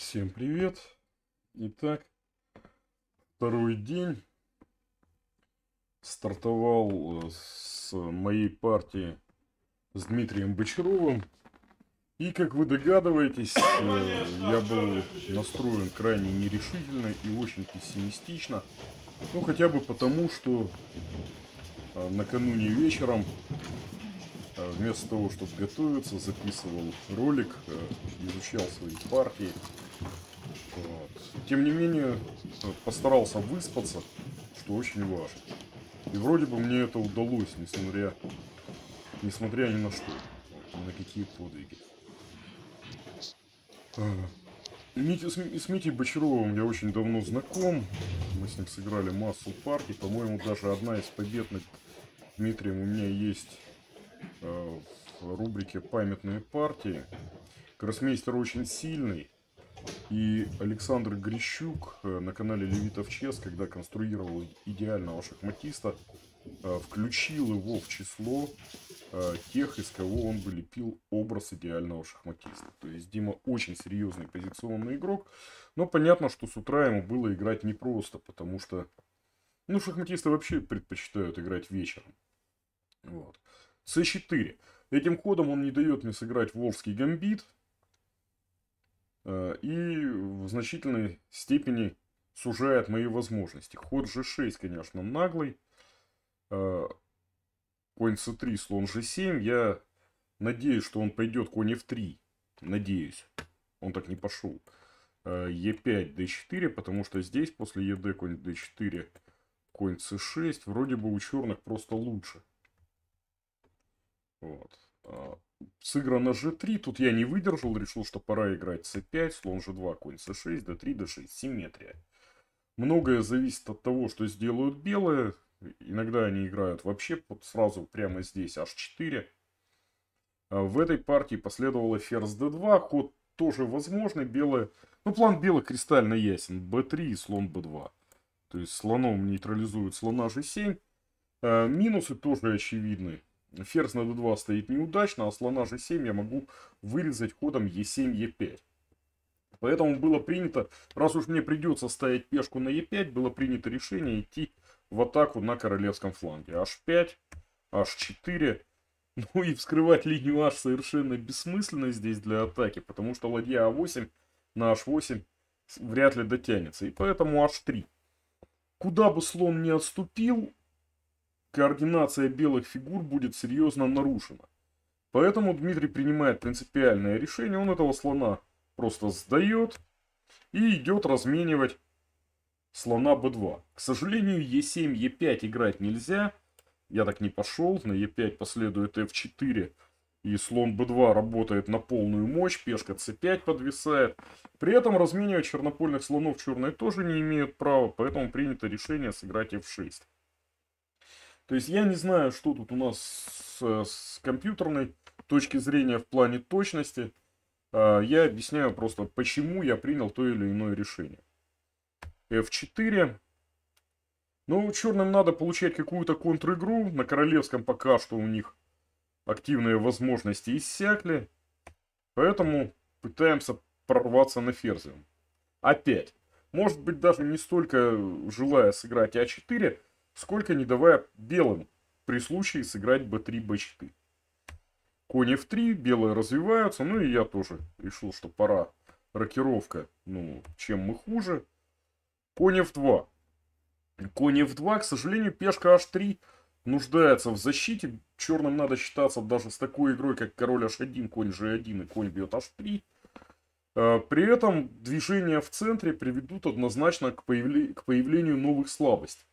Всем привет! Итак, второй день. Стартовал с моей партии с Дмитрием Бочаровым. И, как вы догадываетесь, я был настроен крайне нерешительно и очень пессимистично. Ну, хотя бы потому, что накануне вечером, вместо того, чтобы готовиться, записывал ролик, изучал свои партии. Вот. Тем не менее, постарался выспаться, что очень важно. И вроде бы мне это удалось, несмотря ни на что, ни на какие подвиги. С Митей Бочаровым я очень давно знаком. Мы с ним сыграли массу партий. По-моему, даже одна из побед над Дмитрием у меня есть в рубрике «Памятные партии». Гроссмейстер очень сильный. И Александр Грищук на канале Левитов Чес, когда конструировал идеального шахматиста, включил его в число тех, из кого он бы лепил образ идеального шахматиста. То есть Дима очень серьезный позиционный игрок, но понятно, что с утра ему было играть непросто, потому что шахматисты вообще предпочитают играть вечером. Вот. С4. Этим ходом он не дает мне сыграть волжский гамбит. И в значительной степени сужает мои возможности. Ход g6, конечно, наглый. Конь c3, слон g7. Я надеюсь, что он пойдет конь f3. Надеюсь. Он так не пошел. e5, d4, потому что здесь после ед конь d4, конь c6. Вроде бы у черных просто лучше. Вот. Сыграно g3, тут я не выдержал, решил, что пора играть c5, слон g2, конь c6, d3, d6, симметрия. Многое зависит от того, что сделают белые, иногда они играют вообще вот сразу прямо здесь h4. В этой партии последовало ферзь d2, ход тоже возможный, белые, план белых кристально ясен, b3 и слон b2. То есть слоном нейтрализует слона g7, минусы тоже очевидны. Ферзь на d2 стоит неудачно, а слона g7 я могу вырезать ходом e7, e5. Поэтому было принято, раз уж мне придется ставить пешку на e5, было принято решение идти в атаку на королевском фланге. h5, h4. Ну и вскрывать линию h совершенно бессмысленно здесь для атаки, потому что ладья a8 на h8 вряд ли дотянется. И поэтому h3. Куда бы слон ни отступил, координация белых фигур будет серьезно нарушена. Поэтому Дмитрий принимает принципиальное решение. Он этого слона просто сдает и идет разменивать слона b2. К сожалению, e7, e5 играть нельзя. Я так не пошел. На e5 последует f4. И слон b2 работает на полную мощь. Пешка c5 подвисает. При этом разменивать чернопольных слонов черные тоже не имеют права. Поэтому принято решение сыграть f6. То есть я не знаю, что тут у нас с компьютерной точки зрения в плане точности. Я объясняю просто, почему я принял то или иное решение. F4. Ну, черным надо получать какую-то контр-игру. На королевском пока что у них активные возможности иссякли. Поэтому пытаемся прорваться на ферзем. Опять. Может быть, даже не столько желая сыграть А4, сколько не давая белым при случае сыграть b3, b4. Конь f3, белые развиваются. Ну и я тоже решил, что пора рокировка. Ну, чем мы хуже. Конь f2. Конь f2, к сожалению, пешка h3 нуждается в защите. Черным надо считаться даже с такой игрой, как король h1, конь g1 и конь бьет h3. При этом движения в центре приведут однозначно к появлению новых слабостей.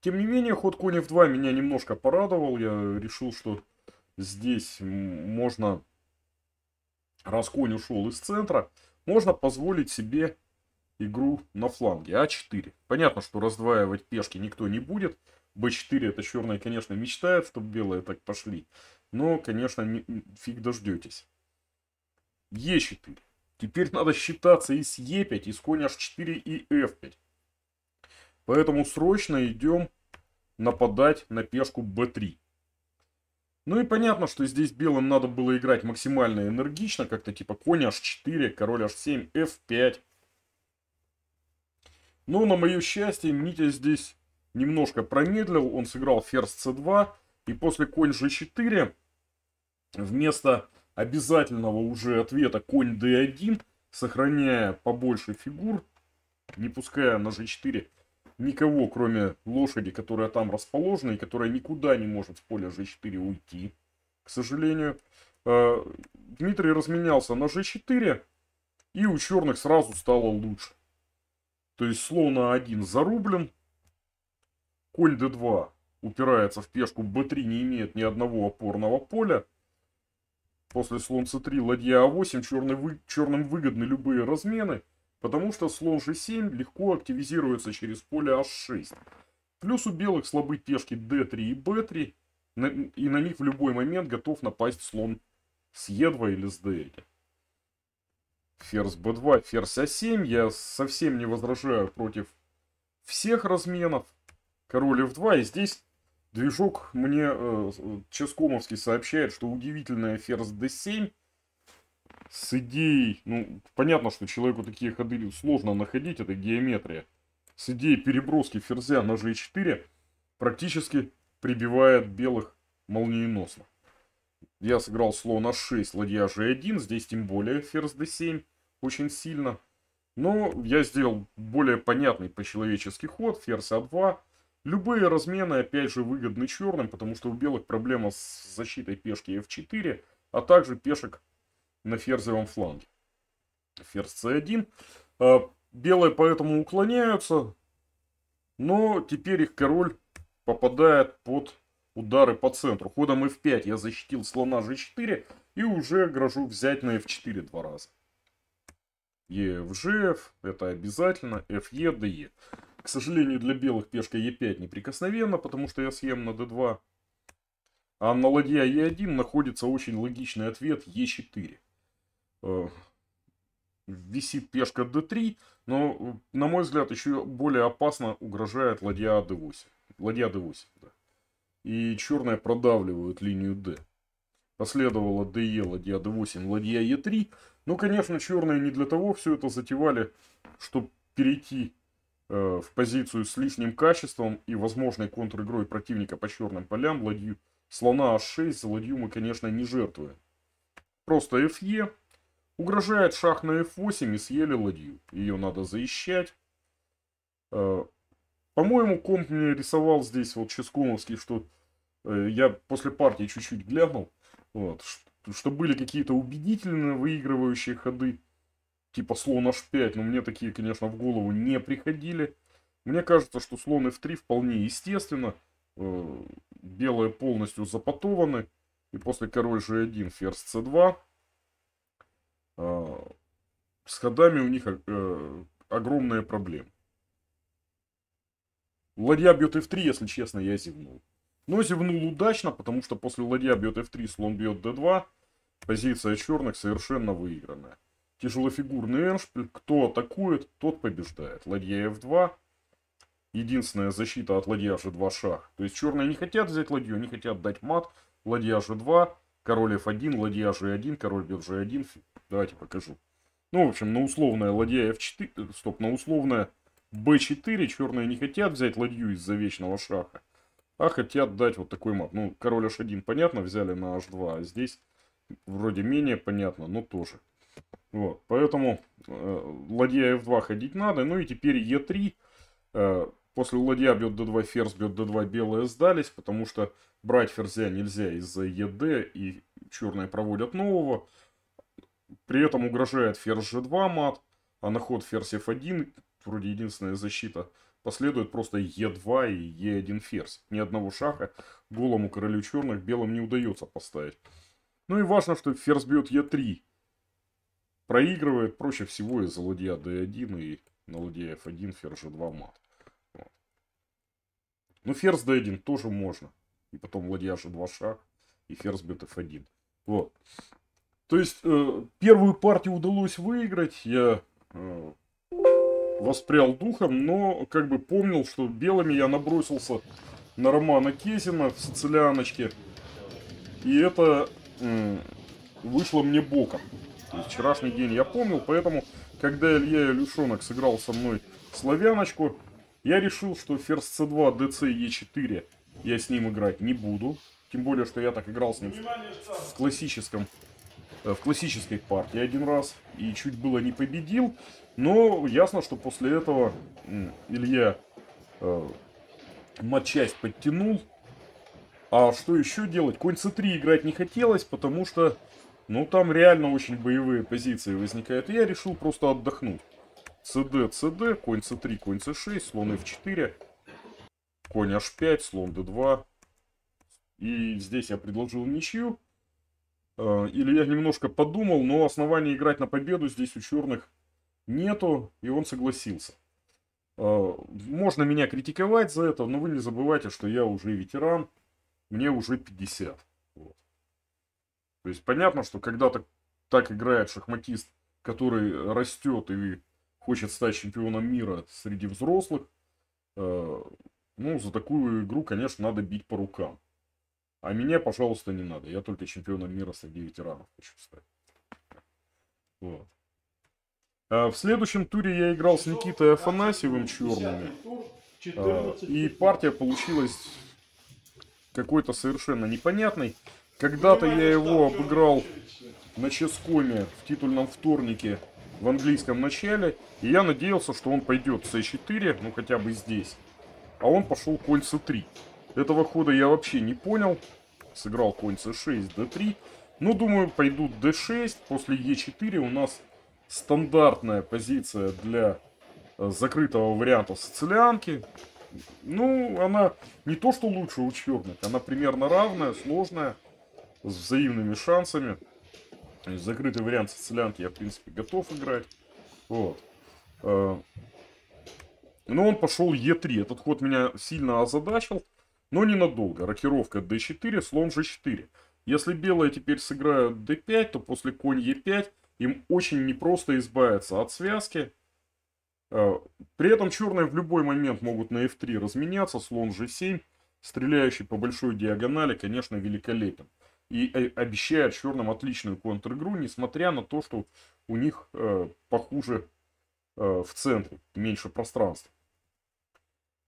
Тем не менее, ход конь f2 меня немножко порадовал. Я решил, что здесь можно, раз конь ушел из центра, можно позволить себе игру на фланге. А4. Понятно, что раздваивать пешки никто не будет. b4 это черные, конечно, мечтают, чтобы белые так пошли. Но, конечно, фиг дождетесь. e4. Теперь надо считаться и с e5, и с конь h4, и f5. Поэтому срочно идем нападать на пешку b3. Ну и понятно, что здесь белым надо было играть максимально энергично. Как-то типа конь h4, король h7, f5. Но на мое счастье Митя здесь немножко промедлил. Он сыграл ферзь c2. И после конь g4 вместо обязательного уже ответа конь d1, сохраняя побольше фигур, не пуская на g4 никого, кроме лошади, которая там расположена и которая никуда не может с поля g4 уйти, к сожалению. Дмитрий разменялся на g4, и у черных сразу стало лучше. То есть слон a1 зарублен, конь d2 упирается в пешку b3, не имеет ни одного опорного поля. После слон c3, ладья a8, черным выгодны любые размены, потому что слон g7 легко активизируется через поле h6. Плюс у белых слабы пешки d3 и b3, и на них в любой момент готов напасть слон с e2 или с d1. Ферзь b2, ферзь a7, я совсем не возражаю против всех разменов. Король f2, и здесь движок мне Ческомовский сообщает, что удивительная ферзь d7 с идеей, ну понятно, что человеку такие ходы сложно находить, это геометрия, с идеей переброски ферзя на g4 практически прибивает белых молниеносно. Я сыграл слон h6, ладья g1, здесь тем более ферзь d7 очень сильно, но я сделал более понятный по-человечески ход, ферзь a2. Любые размены, опять же, выгодны черным, потому что у белых проблема с защитой пешки f4, а также пешек на ферзевом фланге. Ферзь c1. Белые поэтому уклоняются, но теперь их король попадает под удары по центру. Ходом f5 я защитил слона g4 и уже грожу взять на f4 два раза. e, f, g, f, это обязательно, f, e, d, e. К сожалению, для белых пешка e5 неприкосновенна, потому что я съем на d2. А на ладья e1 находится очень логичный ответ e4. Висит пешка d3, но, на мой взгляд, еще более опасно угрожает ладья d8. Ладья d8, да. И черные продавливают линию d. Последовало de, ладья d8, ладья e3. Ну, конечно, черные не для того все это затевали, чтобы перейти в позицию с лишним качеством и возможной контр-игрой противника по черным полям. Ладью слона h6 за ладью мы, конечно, не жертвуем. Просто fe. Угрожает шах на f8 и съели ладью. Ее надо защищать. По-моему, комп мне рисовал здесь вот Ческомовский, что я после партии чуть-чуть глянул, вот, что были какие-то убедительно выигрывающие ходы. Типа слон h5, но мне такие, конечно, в голову не приходили. Мне кажется, что слон f3 вполне естественно. Белые полностью запотованы. И после король g1, ферзь c2. С ходами у них огромные проблемы. Ладья бьет f3, если честно, я зевнул. Но зевнул удачно, потому что после ладья бьет f3, слон бьет d2. Позиция черных совершенно выигранная. Тяжелофигурный эншпиль. Кто атакует, тот побеждает. Ладья f2. Единственная защита от ладья g2 шах. То есть черные не хотят взять ладью, они хотят дать мат. Ладья g2, король f1, ладья g1, король бьет g1. Давайте покажу. Ну, в общем, на условное ладья f4, стоп, на условное b4 черные не хотят взять ладью из-за вечного шаха, а хотят дать вот такой мат. Ну, король h1, понятно, взяли на h2, а здесь вроде менее понятно, но тоже. Вот, поэтому ладья f2 ходить надо. Ну и теперь e3. После ладья бьет d2, ферзь бьет d2 белые сдались, потому что брать ферзя нельзя из-за ед, и черные проводят нового. При этом угрожает ферзь g2 мат, а на ход ферзь f1, вроде единственная защита, последует просто e2 и e1 ферзь. Ни одного шаха голому королю черных белым не удается поставить. Ну и важно, что ферзь бьет e3. Проигрывает проще всего из-за ладья d1 и на ладья f1 ферзь g2 мат. Вот. Ну ферзь d1 тоже можно. И потом ладья g2 шах и ферзь бьет f1. Вот. То есть первую партию удалось выиграть. Я воспрял духом, но как бы помнил, что белыми я набросился на Романа Кезина в «Сицилианочке». И это вышло мне боком. То есть вчерашний день я помнил, поэтому, когда Илья Ильюшенок сыграл со мной славяночку, я решил, что ферзь c2, dc, e4 я с ним играть не буду. Тем более, что я так играл с ним в классической партии один раз и чуть было не победил. Но ясно, что после этого Илья матчасть подтянул. А что еще делать? Конь c3 играть не хотелось, потому что ну там реально очень боевые позиции возникают. И я решил просто отдохнуть. cd, cd, конь c3, конь c6, слон f4, конь h5, слон d2. И здесь я предложил ничью. Или я немножко подумал, но оснований играть на победу здесь у черных нету. И он согласился. Можно меня критиковать за это, но вы не забывайте, что я уже ветеран. Мне уже 50. Вот. То есть понятно, что когда так играет шахматист, который растет и хочет стать чемпионом мира среди взрослых, ну, за такую игру, конечно, надо бить по рукам. А меня, пожалуйста, не надо. Я только чемпионом мира среди ветеранов хочу стать. Вот. В следующем туре я играл с Никитой Афанасьевым черными. И партия получилась какой-то совершенно непонятный. Когда-то я его обыграл на ческоме в титульном вторнике в английском начале. И я надеялся, что он пойдет c4, ну хотя бы здесь. А он пошел конь c3. Этого хода я вообще не понял. Сыграл конь c6, d3. Ну, думаю, пойдут d6. После e4 у нас стандартная позиция для закрытого варианта сицилианки. Ну, она не то что лучше у черных, она примерно равная, сложная, с взаимными шансами. То есть закрытый вариант сицилианки я, в принципе, готов играть. Вот. Но он пошел Е3. Этот ход меня сильно озадачил, но ненадолго. Рокировка d4, слон g4. Если белые теперь сыграют d5, то после конь e5 им очень непросто избавиться от связки. При этом черные в любой момент могут на f3 разменяться. Слон g7, стреляющий по большой диагонали, конечно, великолепен. И обещает черным отличную контр-игру, несмотря на то, что у них похуже в центре, меньше пространства.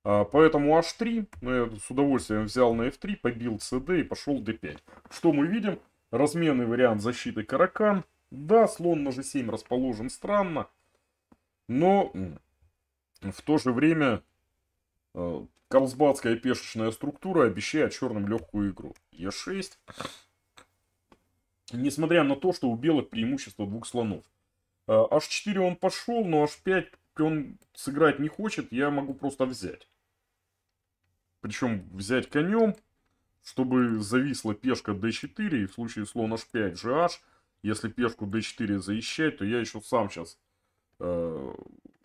Поэтому h3, я с удовольствием взял на f3, побил cd и пошел d5. Что мы видим? Разменный вариант защиты каракан. Да, слон на g7 расположен странно. Но в то же время карлсбадская пешечная структура обещает черным легкую игру. Е6. Несмотря на то, что у белых преимущество двух слонов. H4 он пошел, но H5 он сыграть не хочет. Я могу просто взять. Причем взять конем, чтобы зависла пешка D4. И в случае слон H5 GH, если пешку D4 защищать, то я еще сам сейчас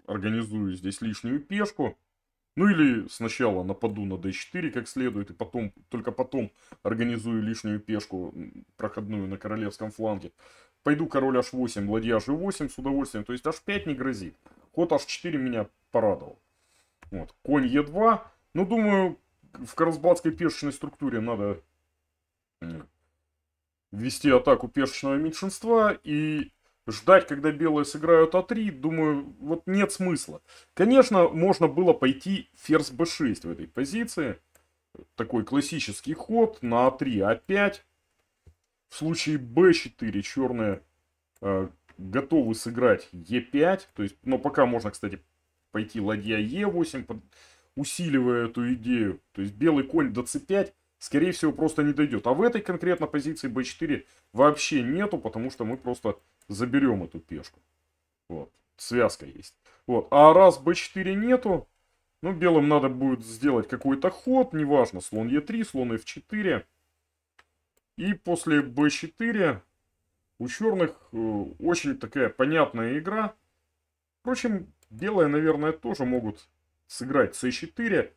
организую здесь лишнюю пешку. Ну или сначала нападу на d4 как следует, и потом, только потом организую лишнюю пешку проходную на королевском фланге. Пойду король h8, ладья g8 с удовольствием. То есть h5 не грозит. Ход h4 меня порадовал. Вот. Конь e2. Ну думаю, в карлсбадской пешечной структуре надо ввести атаку пешечного меньшинства и ждать, когда белые сыграют А3, думаю, вот нет смысла. Конечно, можно было пойти ферзь Б6 в этой позиции. Такой классический ход на А3, А5. В случае Б4 черные готовы сыграть Е5. То есть, но пока можно, кстати, пойти ладья Е8, усиливая эту идею. То есть белый конь до С5. Скорее всего, просто не дойдет. А в этой конкретно позиции b4 вообще нету, потому что мы просто заберем эту пешку. Вот. Связка есть. Вот. А раз b4 нету, ну, белым надо будет сделать какой-то ход. Неважно, слон e3, слон f4. И после b4 у черных очень такая понятная игра. Впрочем, белые, наверное, тоже могут сыграть c4.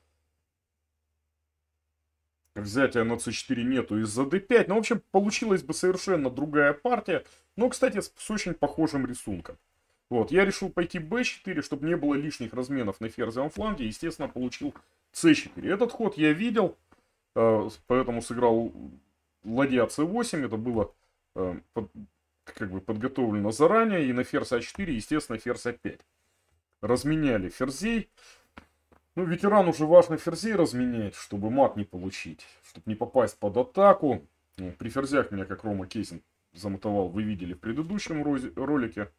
Взятия на c4 нету из-за d5. Ну, в общем, получилась бы совершенно другая партия. Но, кстати, с очень похожим рисунком. Вот, я решил пойти b4, чтобы не было лишних разменов на ферзевом фланге. Естественно, получил c4. Этот ход я видел, поэтому сыграл ладья c8, это было как бы подготовлено заранее, и на ферзь а4, естественно, ферзь а5. Разменяли ферзей. Ну, ветерану уже важно ферзей разменять, чтобы мат не получить, чтобы не попасть под атаку. При ферзях меня, как Рома Кесин замотовал, вы видели в предыдущем ролике.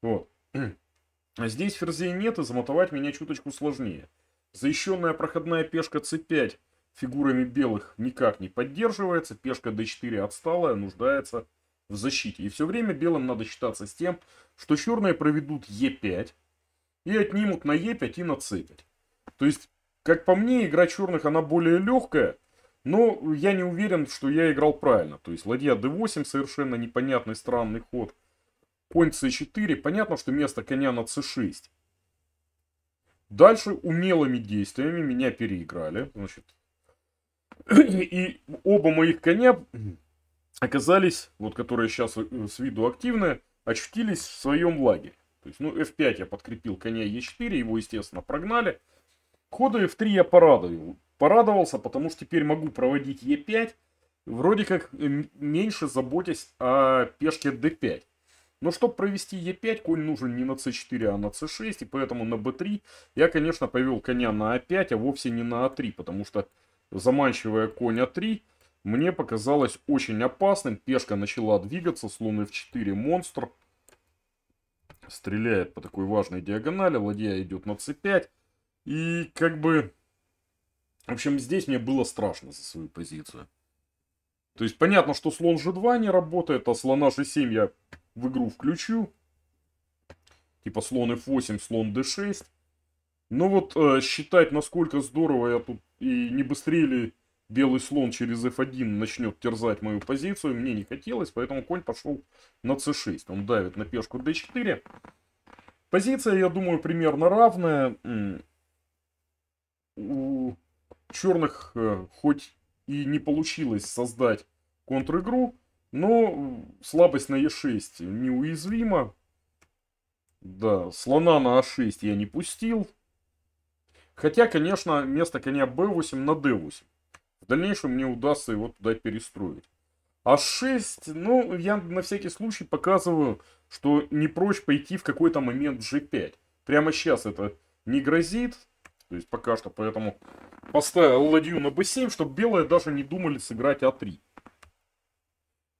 Вот. А здесь ферзей нет, и замотовать меня чуточку сложнее. Защищенная проходная пешка c5 фигурами белых никак не поддерживается. Пешка d4 отсталая, нуждается в защите. И все время белым надо считаться с тем, что черные проведут e5 и отнимут на e5 и на c5. То есть, как по мне, игра черных, она более легкая. Но я не уверен, что я играл правильно. То есть, ладья d8, совершенно непонятный, странный ход. Конь c4. Понятно, что место коня на c6. Дальше умелыми действиями меня переиграли. Значит, и оба моих коня оказались, вот которые сейчас с виду активны, очутились в своем лагере. То есть, ну, f5 я подкрепил коня e4, его, естественно, прогнали. Ходу f3 я порадовался, потому что теперь могу проводить e5, вроде как меньше заботясь о пешке d5. Но чтобы провести e5, конь нужен не на c4, а на c6, и поэтому на b3 я, конечно, повел коня на a5, а вовсе не на a3, потому что, заманчивая конь a3, мне показалось очень опасным. Пешка начала двигаться, слон f4, монстр стреляет по такой важной диагонали, ладья идет на c5, и как бы... В общем, здесь мне было страшно за свою позицию. То есть, понятно, что слон g2 не работает, а слона g7 я в игру включу. Типа слон f8, слон d6. Но вот считать, насколько здорово я тут, и не быстрее ли белый слон через f1 начнет терзать мою позицию, мне не хотелось, поэтому конь пошел на c6. Он давит на пешку d4. Позиция, я думаю, примерно равная. У черных хоть и не получилось создать контр-игру, но слабость на e6 неуязвима. Да, слона на a6 я не пустил. Хотя, конечно, вместо коня b8 на d8. В дальнейшем мне удастся его туда перестроить. a6, ну, я на всякий случай показываю, что не прочь пойти в какой-то момент g5. Прямо сейчас это не грозит. То есть пока что поэтому поставил ладью на b7, чтобы белые даже не думали сыграть a3.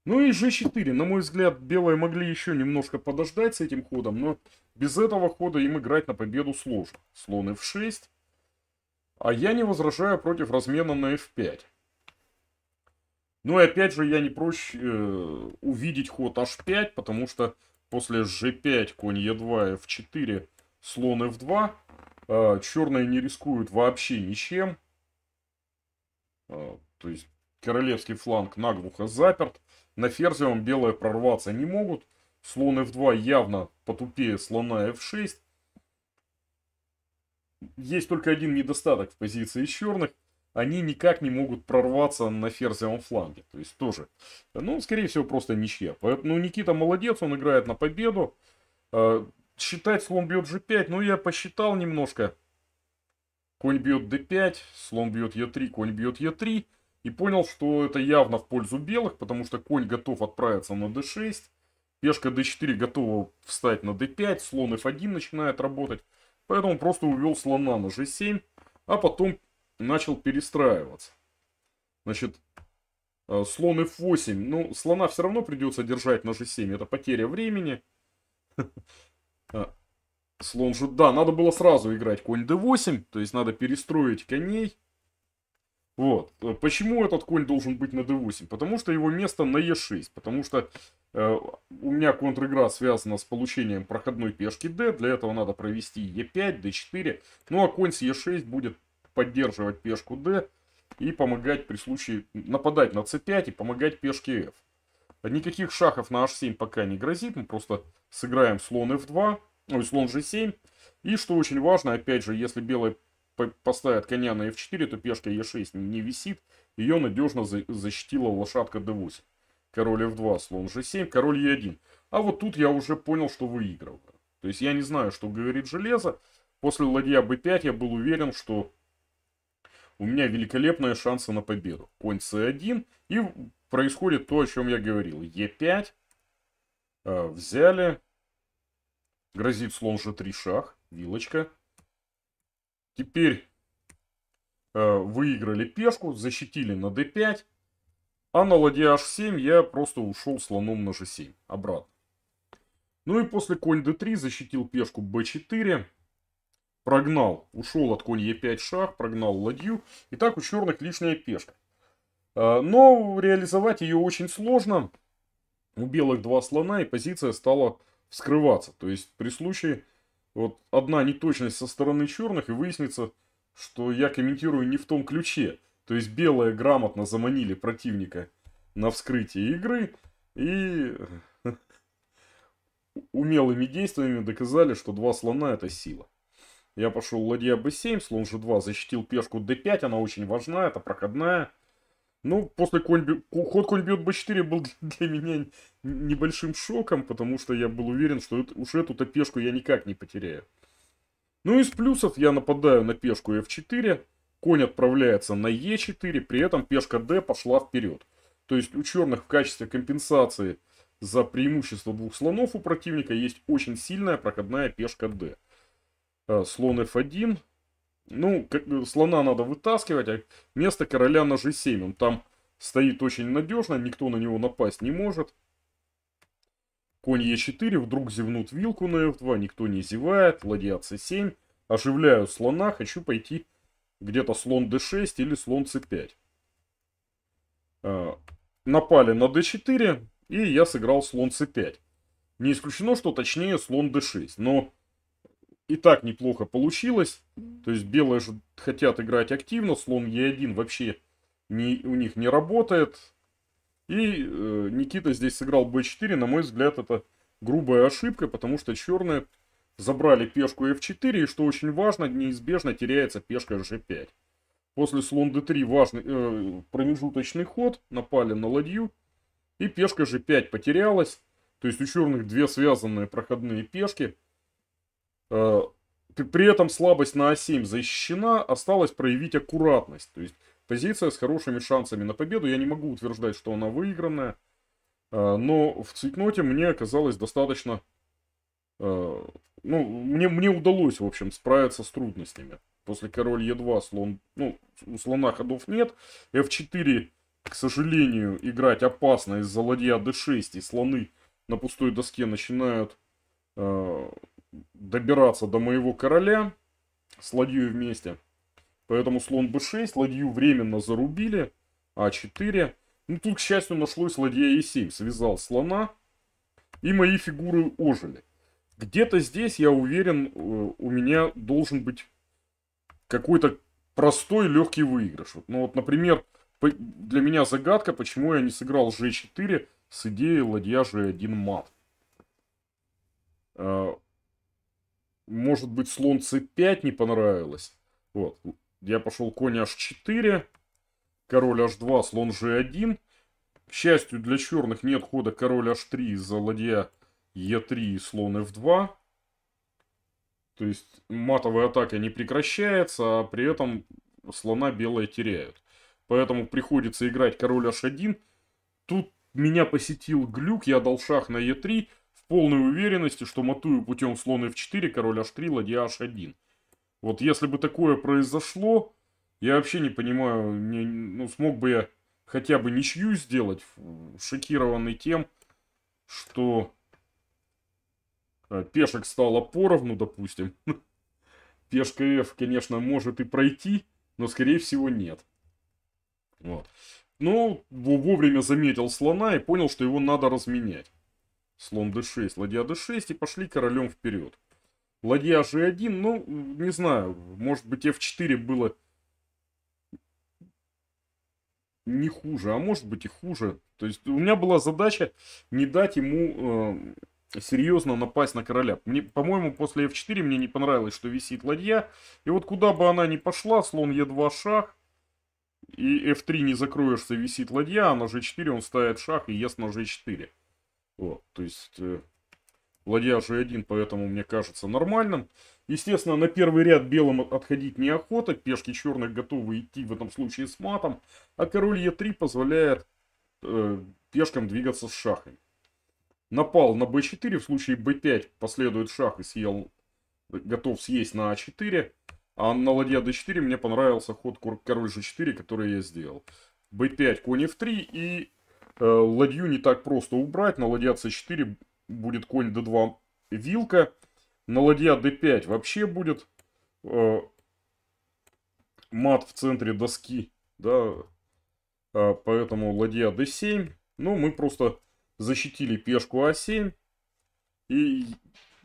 Ну и g4. На мой взгляд, белые могли еще немножко подождать с этим ходом, но без этого хода им играть на победу сложно. Слон f6. А я не возражаю против размена на f5. Ну и опять же, я не прочь увидеть ход h5, потому что после g5, конь e2, f4, слон f2... Черные не рискуют вообще ничем. То есть королевский фланг наглухо заперт. На ферзевом белые прорваться не могут. Слон f2 явно потупее слона f6. Есть только один недостаток в позиции черных. Они никак не могут прорваться на ферзевом фланге. То есть тоже, ну, скорее всего, просто ничья. Поэтому Никита молодец, он играет на победу. Считать слон бьет g5, ну я посчитал немножко. Конь бьет d5, слон бьет e3, конь бьет e3. И понял, что это явно в пользу белых, потому что конь готов отправиться на d6. Пешка d4 готова встать на d5, слон f1 начинает работать. Поэтому просто увел слона на g7, а потом начал перестраиваться. Значит, слон f8, ну слона все равно придется держать на g7, это потеря времени. Слон же, да, надо было сразу играть конь d8, то есть надо перестроить коней. Вот. Почему этот конь должен быть на d8? Потому что его место на e6, потому что у меня контр-игра связана с получением проходной пешки d, для этого надо провести e5, d4, ну а конь с e6 будет поддерживать пешку d и помогать при случае нападать на c5 и помогать пешке f. Никаких шахов на h7 пока не грозит, мы просто сыграем слон f2, ой, слон g7. И что очень важно, опять же, если белые поставят коня на f4, то пешка e6 не висит, ее надежно защитила лошадка d8. Король f2, слон g7, король e1. А вот тут я уже понял, что выигрываю. То есть я не знаю, что говорит железо. После ладья b5 я был уверен, что у меня великолепные шансы на победу. Конь c1. И происходит то, о чем я говорил. e5. Взяли. Грозит слон g3 шах. Вилочка. Теперь выиграли пешку. Защитили на d5. А на ладье h7 я просто ушел слоном на g7. Обратно. Ну и после конь d3 защитил пешку b4. Прогнал. Ушел от конь e5 шах. Прогнал ладью. И так у черных лишняя пешка. Но реализовать ее очень сложно. У белых два слона, и позиция стала вскрываться. То есть при случае вот одна неточность со стороны черных, и выяснится, что я комментирую не в том ключе. То есть белые грамотно заманили противника на вскрытие игры и умелыми действиями доказали, что два слона — это сила. Я пошел ладья b7, слон g2, защитил пешку d5, она очень важна, это проходная. Ну, после ход конь бьет b4 был для меня небольшим шоком, потому что я был уверен, что уж эту-то пешку я никак не потеряю. Ну, из плюсов я нападаю на пешку f4, конь отправляется на e4, при этом пешка d пошла вперед. То есть у черных в качестве компенсации за преимущество двух слонов у противника есть очень сильная проходная пешка d. Слон f1. Ну, слона надо вытаскивать, а вместо короля на g7. Он там стоит очень надежно, никто на него напасть не может. Конь e4, вдруг зевнут вилку на f2, никто не зевает. Ладья c7, оживляю слона, хочу пойти где-то слон d6 или слон c5. Напали на d4, и я сыграл слон c5. Не исключено, что точнее слон d6, но... И так неплохо получилось. То есть белые же хотят играть активно. Слон Е1 вообще у них не работает. И Никита здесь сыграл b4. На мой взгляд, это грубая ошибка, потому что черные забрали пешку f4. И что очень важно, неизбежно теряется пешка g5. После слон d3 важный промежуточный ход. Напали на ладью. И пешка g5 потерялась. То есть у черных две связанные проходные пешки. При этом слабость на А7 защищена, осталось проявить аккуратность. То есть позиция с хорошими шансами на победу. Я не могу утверждать, что она выигранная. Но в цветноте мне оказалось достаточно... Ну, мне удалось, в общем, справиться с трудностями. После король Е2 слон... Ну, у слона ходов нет. Ф4, к сожалению, играть опасно из-за ладья d6. И слоны на пустой доске начинают... добираться до моего короля с ладьей вместе. Поэтому слон b6, ладью временно зарубили, а4. Ну тут, к счастью, нашлось ладья e7, связал слона, и мои фигуры ожили. Где-то здесь, я уверен, у меня должен быть какой-то простой легкий выигрыш. Ну вот, например, для меня загадка, почему я не сыграл g4 с идеей ладья g1 мат. Может быть, слон c5 не понравилось. Вот. Я пошел конь h4. Король h2, слон g1. К счастью, для черных нет хода король h3 из-за ладья e3 и слон f2. То есть матовая атака не прекращается, а при этом слона белые теряют. Поэтому приходится играть король h1. Тут меня посетил глюк. Я дал шах на e3. Полной уверенности, что матую путем слон f4, король h3, ладья h1. Вот если бы такое произошло, я вообще не понимаю, ну, смог бы я хотя бы ничью сделать, шокированный тем, что пешек стало поровну, допустим. Пешка f, конечно, может и пройти, но, скорее всего, нет. Вот. Но вовремя заметил слона и понял, что его надо разменять. Слон d6, ладья d6 и пошли королем вперед. Ладья g1, ну, не знаю, может быть f4 было не хуже, а может быть и хуже. То есть у меня была задача не дать ему серьезно напасть на короля. По-моему, после f4 мне не понравилось, что висит ладья. И вот куда бы она ни пошла, слон e2 шах, и f3 не закроешься, висит ладья, а на g4 он ставит шах и ест на g4. Вот, то есть Ладья G1, поэтому мне кажется нормальным. Естественно, на первый ряд белым отходить неохота. Пешки черных готовы идти в этом случае с матом. А король Е3 позволяет пешкам двигаться с шахами. Напал на b4. В случае b5 последует шах и съел, готов съесть на a4. А на ладья d4 мне понравился ход король g4, который я сделал. b5, конь f3. И ладью не так просто убрать. На ладья c4 будет конь d2 вилка. На ладья d5 вообще будет мат в центре доски, да, поэтому ладья d7. Ну, мы просто защитили пешку a7. И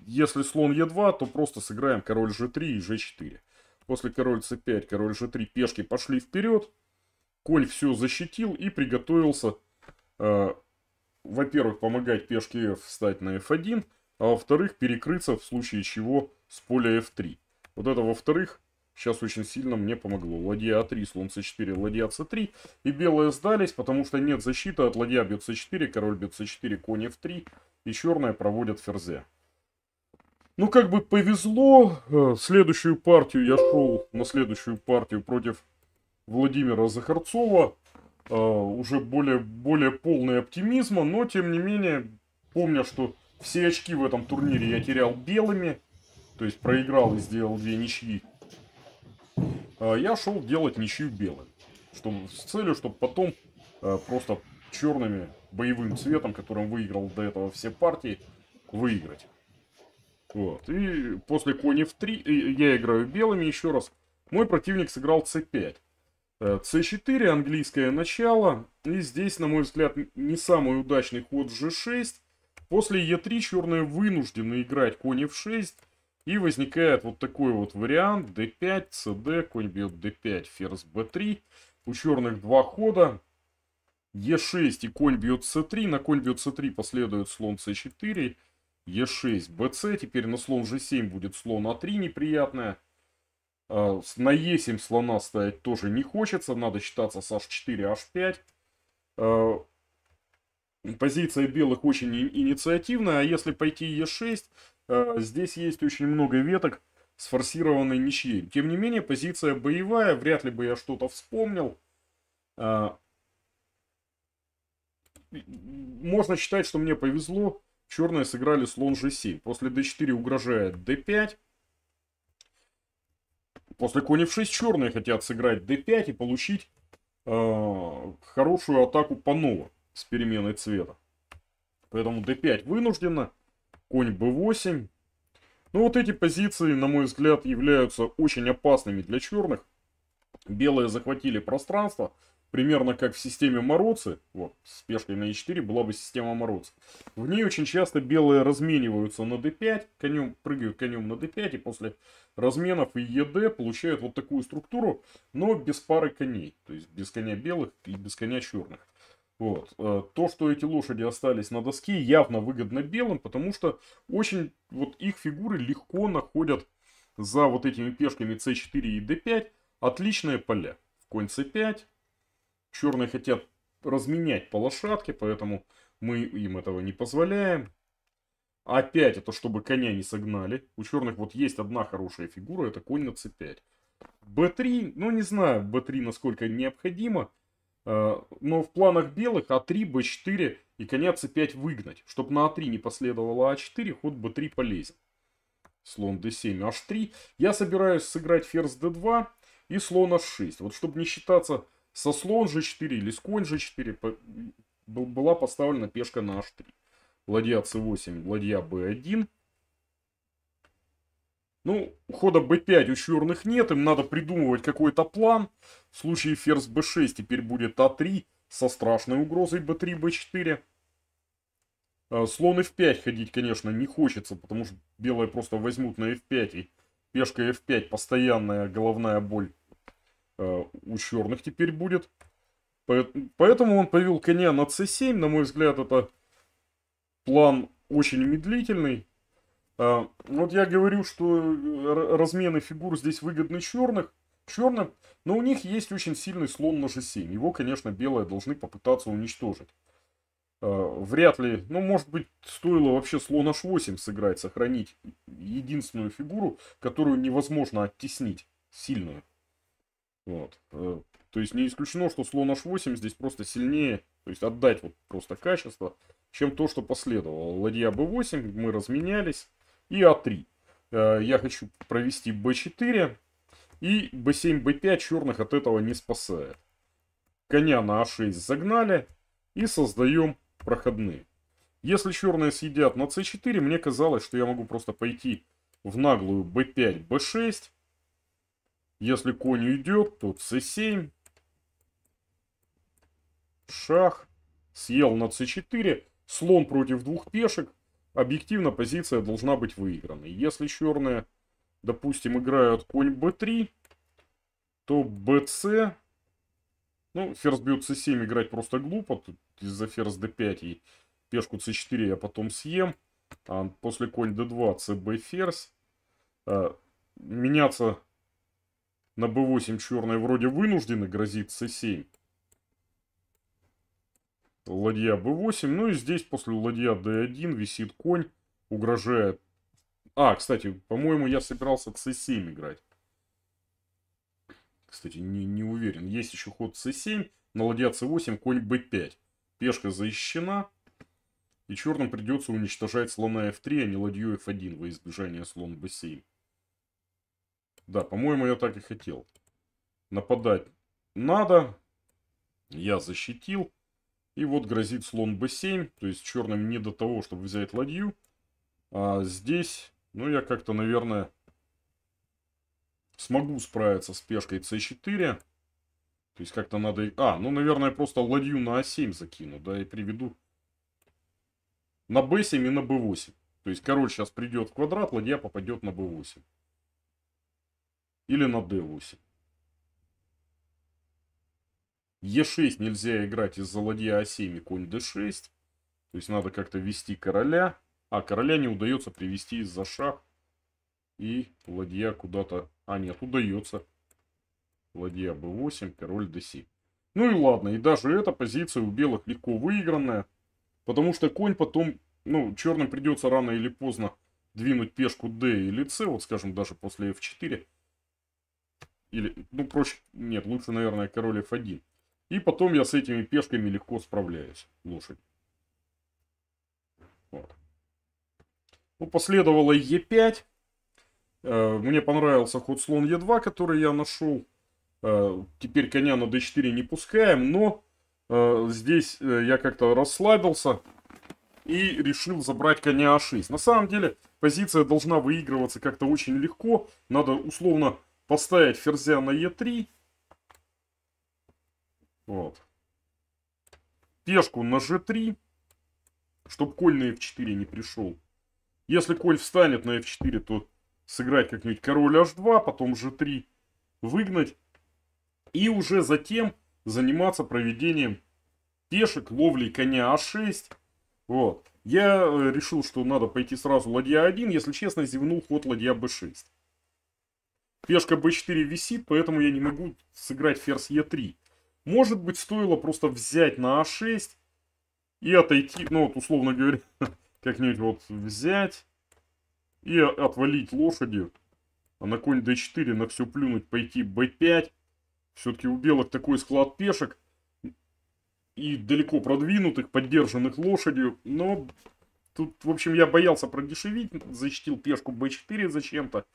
если слон e2, то просто сыграем король g3 и g4. После король c5, король g3, пешки пошли вперед. Конь все защитил и приготовился, во-первых, помогать пешке f встать на f1. А во-вторых, перекрыться в случае чего с поля f3. Вот это во-вторых сейчас очень сильно мне помогло. Ладья a3, слон c4, ладья c3. И белые сдались, потому что нет защиты от ладья бьет c4, король бьет c4, конь f3. И черные проводят ферзя. Ну, как бы повезло. Следующую партию я шел на следующую партию против Владимира Захарцова. Уже более полный оптимизма, но тем не менее, помня, что все очки в этом турнире я терял белыми, то есть проиграл и сделал две ничьи. Я шел делать ничью белым, чтобы, с целью, чтобы потом просто черными боевым цветом, которым выиграл до этого все партии, выиграть. Вот. И после коня f3 я играю белыми еще раз. Мой противник сыграл c5. c4, английское начало. И здесь, на мой взгляд, не самый удачный ход g6. После Е3 черные вынуждены играть конь F6. И возникает вот такой вот вариант. D5, CD, конь бьет D5, ферзь B3. У черных два хода. Е6 и конь бьет C3. На конь бьет C3 последует слон C4. Е6, BC. Теперь на слон G7 будет слон А3 неприятное. На Е7 слона ставить тоже не хочется. Надо считаться с H4, H5. Позиция белых очень инициативная, а если пойти Е6, здесь есть очень много веток с форсированной ничьей. Тем не менее, позиция боевая, вряд ли бы я что-то вспомнил. Можно считать, что мне повезло, черные сыграли слон G7. После D4 угрожает D5. После конь F6 черные хотят сыграть D5 и получить хорошую атаку по новому с переменой цвета. Поэтому d5 вынуждена. Конь b8. Ну вот эти позиции, на мой взгляд, являются очень опасными для черных. Белые захватили пространство. Примерно как в системе Мороцы. Вот, с пешкой на e4 была бы система Мороцы. В ней очень часто белые размениваются на d5. Прыгают конем на d5. И после разменов и ед получают вот такую структуру. Но без пары коней. То есть без коня белых и без коня черных. Вот. То, что эти лошади остались на доске, явно выгодно белым, потому что очень вот их фигуры легко находят за вот этими пешками c4 и d5 отличные поля. Конь c5. Черные хотят разменять по лошадке, поэтому мы им этого не позволяем. А5 это чтобы коня не согнали. У черных вот есть одна хорошая фигура, это конь на c5. b3, ну не знаю, b3 насколько необходимо. Но в планах белых А3, Б4 и коня С5 выгнать. Чтобы на А3 не последовало А4, ход Б3 полезен. Слон Д7, H3. Я собираюсь сыграть ферзь Д2 и слон H6. Вот чтобы не считаться со слон G4 или с конь G4, была поставлена пешка на H3. Ладья С8, ладья Б1. Ну, хода b5 у черных нет, им надо придумывать какой-то план. В случае ферзь b6 теперь будет a3 со страшной угрозой b3, b4. Слон f5 ходить, конечно, не хочется, потому что белые просто возьмут на f5. И пешка f5 постоянная головная боль у черных теперь будет. Поэтому он повел коня на c7. На мой взгляд, это план очень медлительный. Вот я говорю, что размены фигур здесь выгодны черным, но у них есть очень сильный слон на g7. Его, конечно, белые должны попытаться уничтожить. Вряд ли, ну, может быть, стоило вообще слон h8 сыграть, сохранить единственную фигуру, которую невозможно оттеснить, сильную. Вот. То есть не исключено, что слон h8 здесь просто сильнее, то есть отдать вот просто качество, чем то, что последовало. Ладья b8, мы разменялись, и a3. Я хочу провести b4, и b7, b5 черных от этого не спасает. Коня на a6 загнали, и создаем проходные. Если черные съедят на c4, мне казалось, что я могу просто пойти в наглую b5, b6. Если конь уйдет, то c7. Шах. Съел на c4. Слон против двух пешек. Объективно позиция должна быть выиграна. Если черные, допустим, играют конь b3, то bc... Ну, ферзь бьет c7 играть просто глупо. Тут из-за ферзь d5 и пешку c4 я потом съем. А после конь d2, cb ферзь. Меняться на b8 черные вроде вынуждены, грозит c7. Ладья b8. Ну и здесь после ладья d1 висит конь, угрожает... А, кстати, по-моему, я собирался c7 играть. Кстати, не уверен. Есть еще ход c7, на ладья c8, конь b5. Пешка защищена. И черным придется уничтожать слона f3, а не ладью f1 во избежание слон b7. Да, по-моему, я так и хотел. Нападать надо. Я защитил. И вот грозит слон b7. То есть черным не до того, чтобы взять ладью. А здесь, ну, я как-то, наверное... Смогу справиться с пешкой c4. То есть как-то надо... А, ну, наверное, просто ладью на a7 закину, да, и приведу на b7 и на b8. То есть король сейчас придет в квадрат, ладья попадет на b8. Или на d8. e6 нельзя играть из-за ладья a7 и конь d6. То есть надо как-то вести короля. А, короля не удается привести из-за шах. И ладья куда-то... А, нет, удается. Ладья b8, король d7. Ну и ладно, и даже эта позиция у белых легко выигранная. Потому что конь потом... Ну, черным придется рано или поздно двинуть пешку d или c. Вот, скажем, даже после f4. Или, ну, проще... Нет, лучше, наверное, король f1. И потом я с этими пешками легко справляюсь. Лошадь. Вот. Ну, последовало e5. Мне понравился ход слон Е2, который я нашел. Теперь коня на d4 не пускаем, но здесь я как-то расслабился и решил забрать коня А6. На самом деле позиция должна выигрываться как-то очень легко. Надо условно поставить ферзя на Е3. Вот. Пешку на Ж3, чтобы конь на F4 не пришел. Если конь встанет на F4, то... Сыграть как-нибудь король h2, потом g3 выгнать. И уже затем заниматься проведением пешек, ловлей коня a6. Вот. Я решил, что надо пойти сразу ладья 1. Если честно, зевнул ход ладья b6. Пешка b4 висит, поэтому я не могу сыграть ферзь e3. Может быть, стоило просто взять на a6 и отойти, ну вот условно говоря, как-нибудь вот взять... И отвалить лошадью, а на конь d4 на все плюнуть, пойти b5. Все-таки у белых такой склад пешек. И далеко продвинутых, поддержанных лошадью. Но тут, в общем, я боялся продешевить. Защитил пешку b4 зачем-то.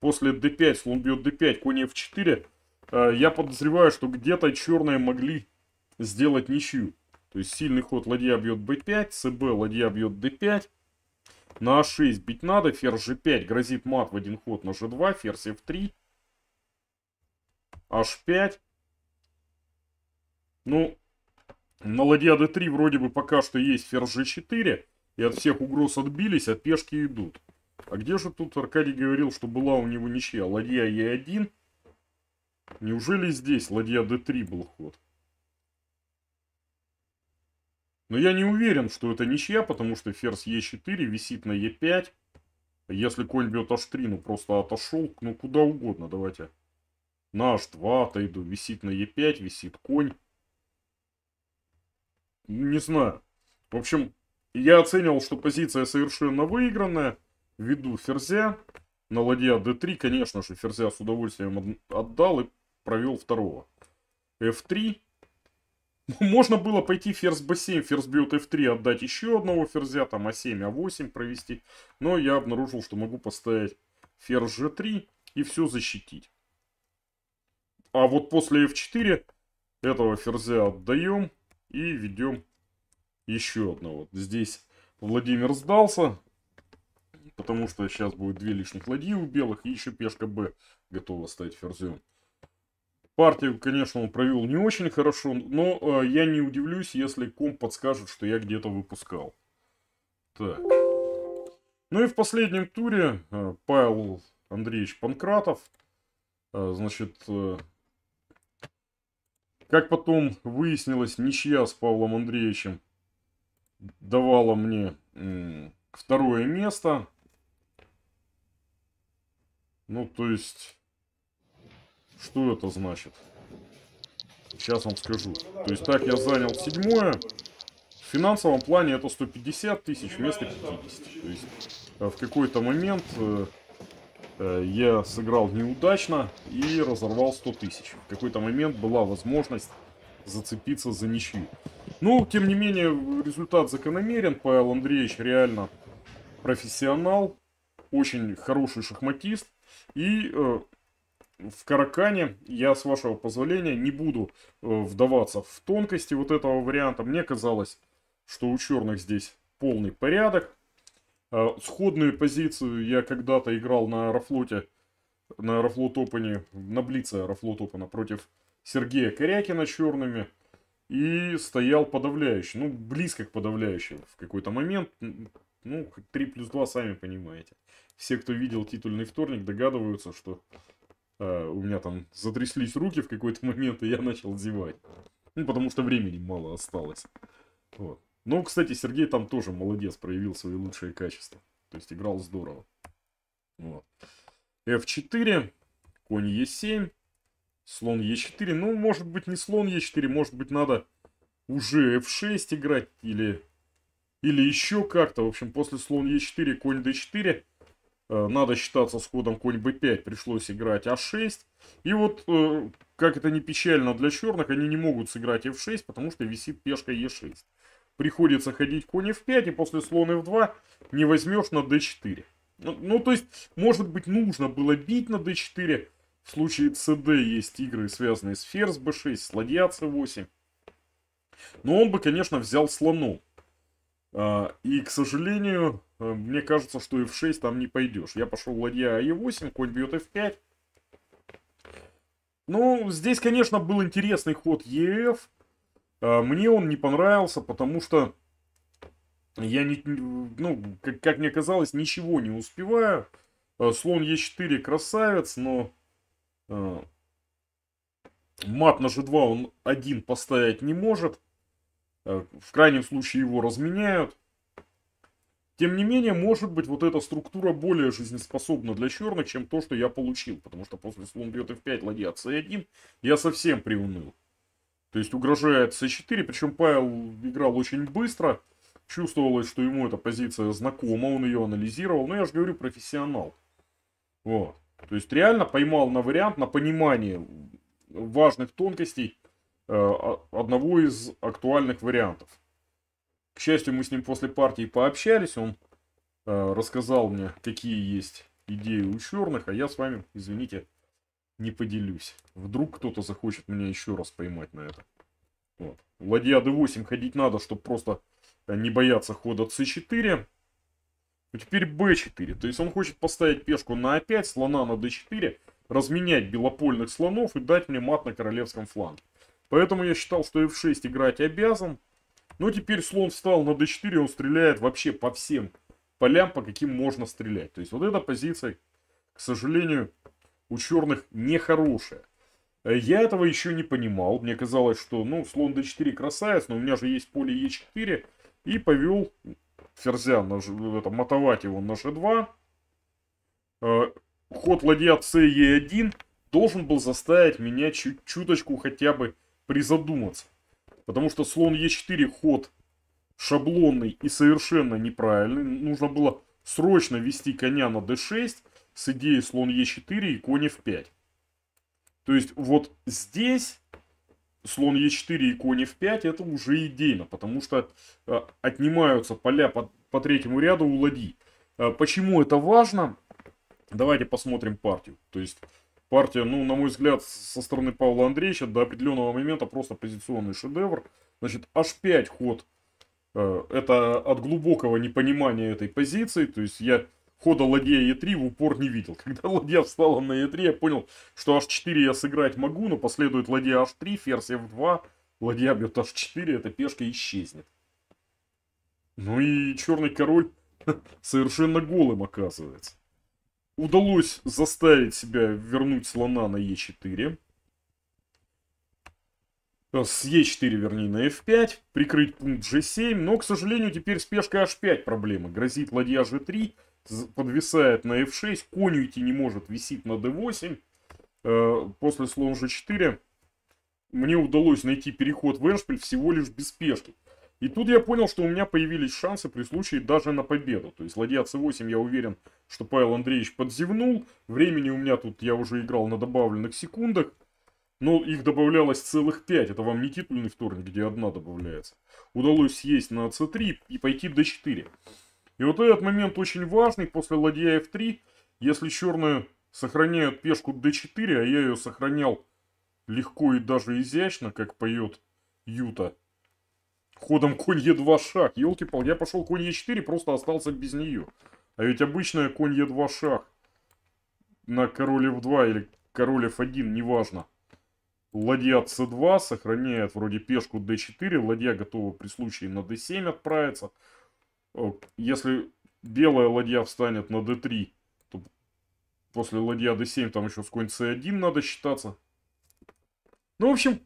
После d5, слон бьет d5, конь f4. Я подозреваю, что где-то черные могли сделать ничью. То есть сильный ход ладья бьет b5, cb ладья бьет d5. На А6 бить надо, ферзь G5 грозит мат в один ход на G2, ферзь F3, H5. Ну, на ладья D3 вроде бы пока что есть ферзь G4, и от всех угроз отбились, от пешки идут. А где же тут Аркадий говорил, что была у него ничья? Ладья E1. Неужели здесь ладья D3 был ход? Но я не уверен, что это ничья, потому что ферзь Е4 висит на Е5. Если конь бьет H3, ну просто отошел, ну куда угодно. Давайте на H2 отойду. Висит на Е5, висит конь. Не знаю. В общем, я оценивал, что позиция совершенно выигранная. Ввиду ферзя. На ладья d3, конечно же, ферзя с удовольствием отдал и провел второго. f3. Можно было пойти ферзь b7, ферзь бьет f3, отдать еще одного ферзя, там a7, a8 провести. Но я обнаружил, что могу поставить ферзь g3 и все защитить. А вот после f4 этого ферзя отдаем и ведем еще одного. Здесь Владимир сдался, потому что сейчас будет две лишних ладьи у белых и еще пешка b готова стать ферзем. Партию, конечно, он провел не очень хорошо, но я не удивлюсь, если комп подскажет, что я где-то выпускал. Так. Ну и в последнем туре Павел Андреевич Панкратов, значит, как потом выяснилось, ничья с Павлом Андреевичем давала мне второе место. Ну, то есть... Что это значит? Сейчас вам скажу. То есть так я занял 7-е. В финансовом плане это 150 тысяч вместо 50. То есть в какой-то момент я сыграл неудачно и разорвал 100 тысяч. В какой-то момент была возможность зацепиться за ничью. Но, тем не менее, результат закономерен. Павел Андреевич реально профессионал. Очень хороший шахматист. И... в Каракане я, с вашего позволения, не буду вдаваться в тонкости вот этого варианта. Мне казалось, что у черных здесь полный порядок. Сходную позицию я когда-то играл на Аэрофлоте, на Аэрофлот Опене, на блице Аэрофлот Опена против Сергея Корякина черными. И стоял подавляющий, ну близко к подавляющему в какой-то момент. Ну 3 плюс 2, сами понимаете. Все, кто видел титульный вторник, догадываются, что... у меня там затряслись руки в какой-то момент, и я начал зевать. Ну, потому что времени мало осталось. Вот. Но, кстати, Сергей там тоже молодец, проявил свои лучшие качества. То есть играл здорово. Вот. F4, конь E7, слон E4. Ну, может быть, не слон E4, может быть, надо уже F6 играть или еще как-то. В общем, после слон E4, конь D4... надо считаться с ходом конь b5, пришлось играть a6. И вот, как это ни печально для черных, они не могут сыграть f6, потому что висит пешка e6. Приходится ходить конь f5, и после слона f2 не возьмешь на d4. Ну, то есть, может быть, нужно было бить на d4. В случае cd есть игры, связанные с ферзь b6, с ладья c8. Но он бы, конечно, взял слоном. И, к сожалению, мне кажется, что f6 там не пойдешь. Я пошел ладья e8, конь бьет f5. Ну, здесь, конечно, был интересный ход ef. Мне он не понравился, потому что я, как мне казалось, ничего не успеваю. Слон e4 красавец, но мат на g2 он один поставить не может. В крайнем случае его разменяют. Тем не менее, может быть, вот эта структура более жизнеспособна для черных, чем то, что я получил. Потому что после слон бьет f5, ладья c1, я совсем приуныл. То есть угрожает c4, причем Павел играл очень быстро. Чувствовалось, что ему эта позиция знакома, он ее анализировал. Но я же говорю, профессионал. Вот. То есть реально поймал на вариант, на понимание важных тонкостей одного из актуальных вариантов. К счастью, мы с ним после партии пообщались. Он рассказал мне, какие есть идеи у черных. А я с вами, извините, не поделюсь. Вдруг кто-то захочет меня еще раз поймать на это. Вот. Ладья d8 ходить надо, чтобы просто не бояться хода c4. А теперь b4. То есть он хочет поставить пешку на a5, слона на d4. Разменять белопольных слонов и дать мне мат на королевском фланге. Поэтому я считал, что f6 играть обязан. Но теперь слон встал на d4, он стреляет вообще по всем полям, по каким можно стрелять. То есть вот эта позиция, к сожалению, у черных нехорошая. Я этого еще не понимал. Мне казалось, что ну слон d4 красавец, но у меня же есть поле e4. И повел ферзя, матовать его на g2. Ход ладья c e1 должен был заставить меня чуточку хотя бы призадуматься. Потому что слон e4 ход шаблонный и совершенно неправильный. Нужно было срочно вести коня на d6 с идеей слон e4 и конь f5. То есть вот здесь слон e4 и конь f5 это уже идейно, потому что отнимаются поля по третьему ряду у ладьи. Почему это важно? Давайте посмотрим партию. То есть партия, ну, на мой взгляд, со стороны Павла Андреевича до определенного момента просто позиционный шедевр. Значит, h5 ход. Это от глубокого непонимания этой позиции. То есть я хода ладья e3 в упор не видел. Когда ладья встала на e3, я понял, что h4 я сыграть могу, но последует ладья h3, ферзь f2, ладья бьет h4, эта пешка исчезнет. Ну и черный король совершенно голым оказывается. Удалось заставить себя вернуть слона на e4. С e4, вернее, на f5, прикрыть пункт g7, но, к сожалению, теперь с пешкой h5 проблема. Грозит ладья g3, подвисает на f6, конь уйти не может, висит на d8. После слон g4 мне удалось найти переход в эндшпиль всего лишь без пешки. И тут я понял, что у меня появились шансы при случае даже на победу. То есть ладья c8, я уверен, что Павел Андреевич подзевнул. Времени у меня тут, я уже играл на добавленных секундах. Но их добавлялось целых 5. Это вам не титульный вторник, где одна добавляется. Удалось съесть на c3 и пойти d4. И вот этот момент очень важный. После ладья f3, если черные сохраняют пешку d4, а я ее сохранял легко и даже изящно, как поет Юта, ходом конь e2 шах. Елки-пал, я пошел конь e4, просто остался без нее. А ведь обычная конь e2 шах на король f2 или король f1, неважно. Ладья c2 сохраняет вроде пешку d4. Ладья готова при случае на d7 отправиться. Если белая ладья встанет на d3, то после ладья d7 там еще с конь c1 надо считаться. Ну, в общем,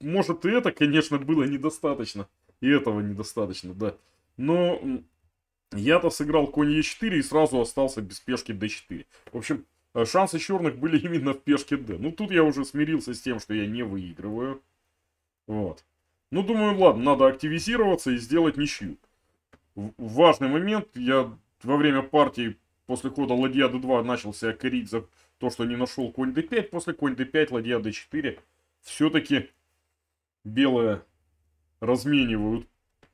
может и это, конечно, было недостаточно. И этого недостаточно, да. Но я-то сыграл конь e4 и сразу остался без пешки d4. В общем, шансы черных были именно в пешке d. Ну, тут я уже смирился с тем, что я не выигрываю. Вот. Ну, думаю, ладно, надо активизироваться и сделать ничью. Важный момент. Я во время партии после хода ладья d2 начал себя корить за то, что не нашел конь d5. После конь d5, ладья d4. Все-таки белые разменивают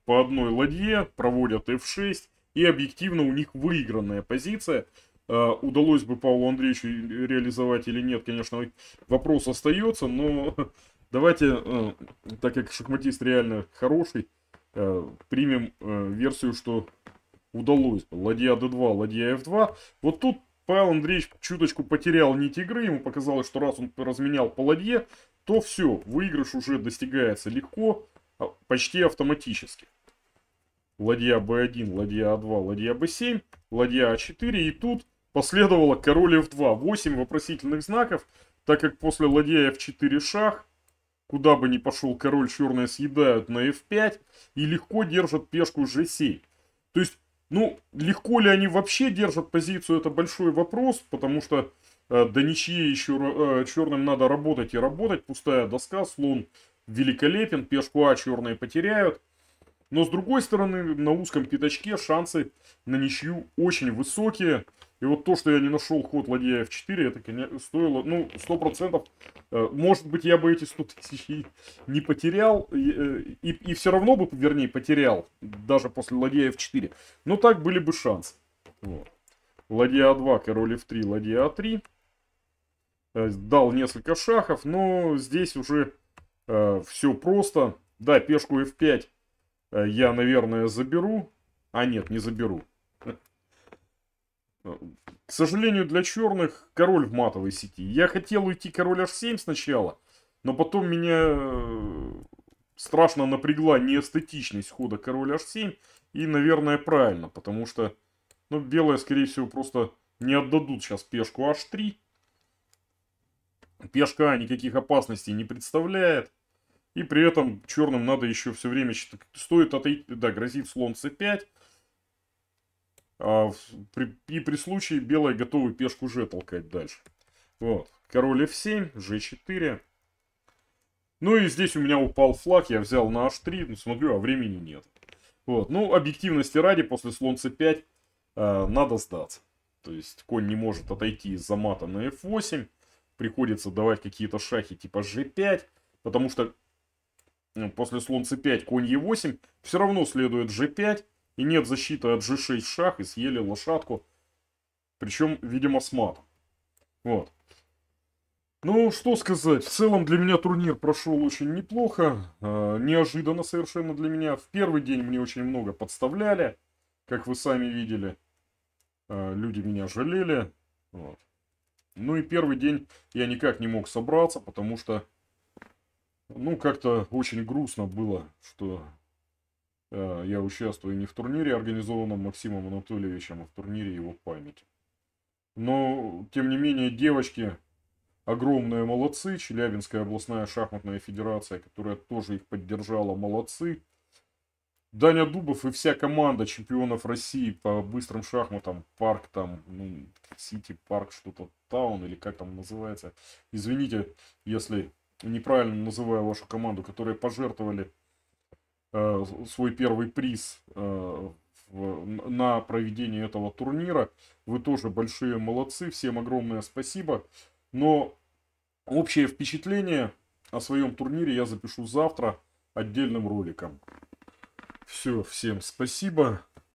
по одной ладье, проводят f6. И объективно у них выигранная позиция. Удалось бы Павлу Андреевичу реализовать или нет, конечно, вопрос остается, но давайте, так как шахматист реально хороший, примем версию, что удалось бы. Ладья d2, ладья f2. Вот тут Павел Андреевич чуточку потерял нить игры, ему показалось, что раз он разменял по ладье, то все, выигрыш уже достигается легко, почти автоматически. Ладья b1, ладья a2, ладья b7, ладья a4. И тут последовало король f2. 8 вопросительных знаков, так как после ладья f4 шах, куда бы ни пошел король, черные съедают на f5 и легко держат пешку g7. То есть, ну, легко ли они вообще держат позицию, это большой вопрос, потому что до ничьей еще черным надо работать и работать. Пустая доска, слон великолепен, пешку а черные потеряют. Но с другой стороны, на узком пятачке шансы на ничью очень высокие. И вот то, что я не нашел ход ладья f4, это, конечно, стоило, ну, 100%. Может быть, я бы эти 100 тысяч не потерял. И все равно бы, вернее, потерял, даже после ладья f4. Но так были бы шансы. Вот. Ладья a2, король f3, ладья a3. Дал несколько шахов, но здесь уже все просто. Да, пешку f5. Я, наверное, заберу. А нет, не заберу. К сожалению, для черных король в матовой сети. Я хотел уйти король h7 сначала, но потом меня страшно напрягла неэстетичность хода король h7. И, наверное, правильно, потому что, ну, белые, скорее всего, просто не отдадут сейчас пешку h3. Пешка А никаких опасностей не представляет. И при этом черным надо еще все время... Стоит отойти... Да, грозит слон c5. И при случае белые готовы пешку g толкать дальше. Вот. Король f7, g4. Ну и здесь у меня упал флаг. Я взял на h3. Ну, смотрю, а времени нет. Вот. Ну, объективности ради, после слон c5 надо сдаться. То есть конь не может отойти из-за мата на f8. Приходится давать какие-то шахи типа g5. Потому что после слон c5, конь e8. Все равно следует g5. И нет защиты от g6 шах. И съели лошадку. Причем, видимо, с матом. Вот. Ну, что сказать. В целом для меня турнир прошел очень неплохо. Неожиданно совершенно для меня. В первый день мне очень много подставляли. Как вы сами видели. Люди меня жалели. Вот. Ну и первый день я никак не мог собраться, потому что, ну, как-то очень грустно было, что я участвую не в турнире, организованном Максимом Анатольевичем, а в турнире его памяти. Но, тем не менее, девочки огромные молодцы. Челябинская областная шахматная федерация, которая тоже их поддержала, молодцы. Даня Дубов и вся команда чемпионов России по быстрым шахматам, парк там, ну, Сити, парк, что-то, таун, или как там называется. Извините, если неправильно называю вашу команду, которые пожертвовали свой первый приз на проведение этого турнира. Вы тоже большие молодцы, всем огромное спасибо. Но общее впечатление о своем турнире я запишу завтра отдельным роликом. Все, всем спасибо.